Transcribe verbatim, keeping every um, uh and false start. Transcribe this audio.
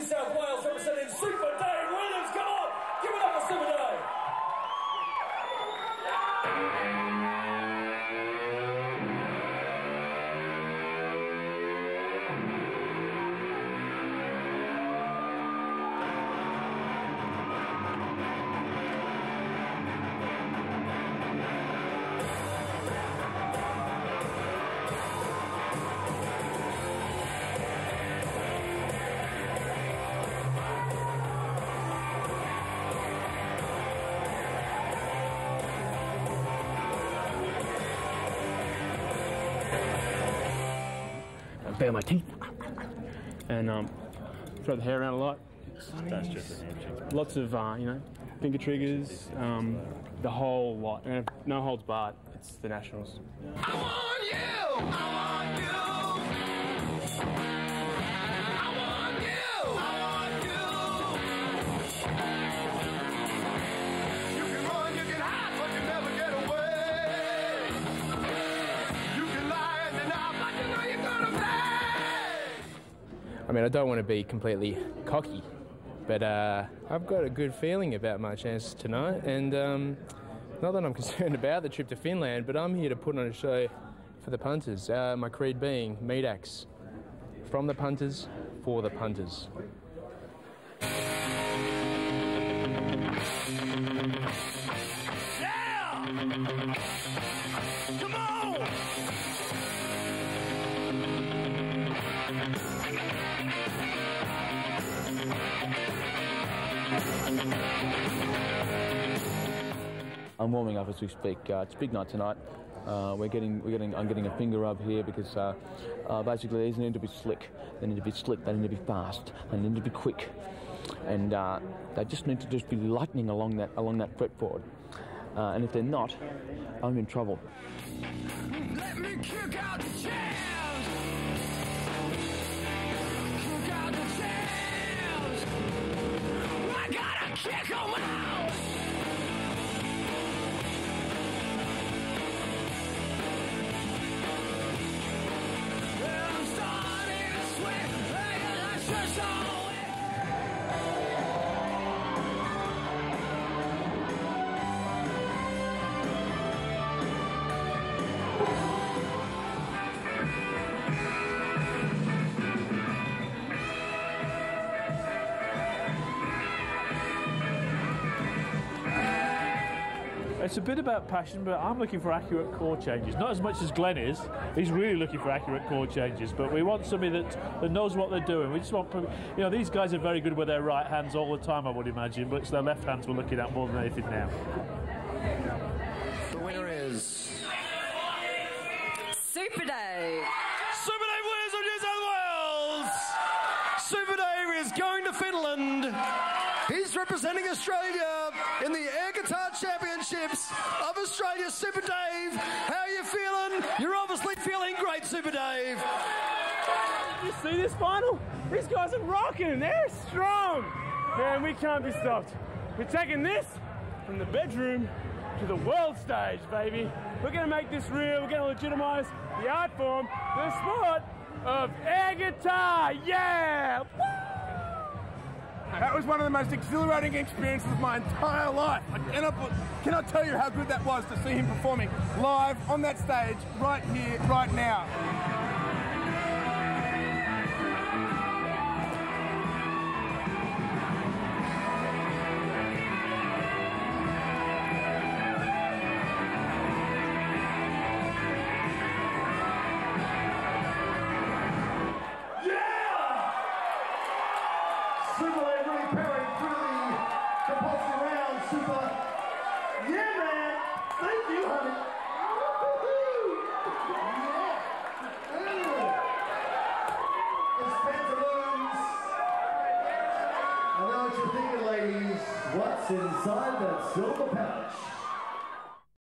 New South Wales, representing Super Dave Williams. Come on, give it up for Super Dave. Bare my teeth and um, throw the hair around a lot. That's just an Lots of uh, you know, finger triggers, um, the whole lot. And if no holds barred, it's the Nationals. I want you! I want you! I mean, I don't want to be completely cocky, but uh, I've got a good feeling about my chances tonight, and um, not that I'm concerned about the trip to Finland, but I'm here to put on a show for the punters, uh, my creed being Meat Axe, from the punters, for the punters. I'm warming up as we speak. Uh, it's a big night tonight. Uh, we're getting, we're getting, I'm getting a finger rub here because uh, uh, basically these need to be slick. They need to be slick. They need to be fast. They need to be quick, and uh, they just need to just be lightning along that along that fretboard. Uh, and if they're not, I'm in trouble. Let me kick out the chair. Kick 'em out! It's a bit about passion, but I'm looking for accurate chord changes. Not as much as Glen is. He's really looking for accurate chord changes, but we want somebody that, that knows what they're doing. We just want, you know, these guys are very good with their right hands all the time, I would imagine, but it's their left hands we're looking at more than anything now. The winner is... Super Dave! Super Dave wins from New South Wales! Super Dave is going to Finland! He's representing Australia in the Air Guitar Championships of Australia. Super Dave, how are you feeling? You're obviously feeling great, Super Dave. You see this final? These guys are rocking. They're strong. Man, we can't be stopped. We're taking this from the bedroom to the world stage, baby. We're going to make this real. We're going to legitimise the art form, the sport of air guitar. Yeah! That was one of the most exhilarating experiences of my entire life. I cannot, cannot tell you how good that was, to see him performing live on that stage, right here, right now. Inside that silver pouch.